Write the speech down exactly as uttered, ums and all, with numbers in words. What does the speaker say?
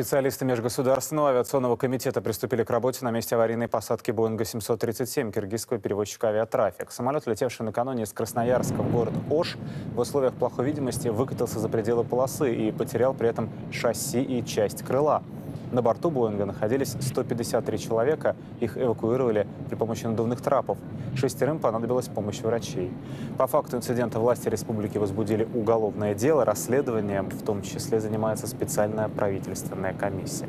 Специалисты Межгосударственного авиационного комитета приступили к работе на месте аварийной посадки Боинга семьсот тридцать семь киргизского перевозчика «Авиатрафик». Самолет, летевший накануне из Красноярска в город Ош, в условиях плохой видимости выкатился за пределы полосы и потерял при этом шасси и часть крыла. На борту «Боинга» находились сто пятьдесят три человека, их эвакуировали при помощи надувных трапов. Шестерым понадобилась помощь врачей. По факту инцидента власти республики возбудили уголовное дело, расследованием в том числе занимается специальная правительственная комиссия.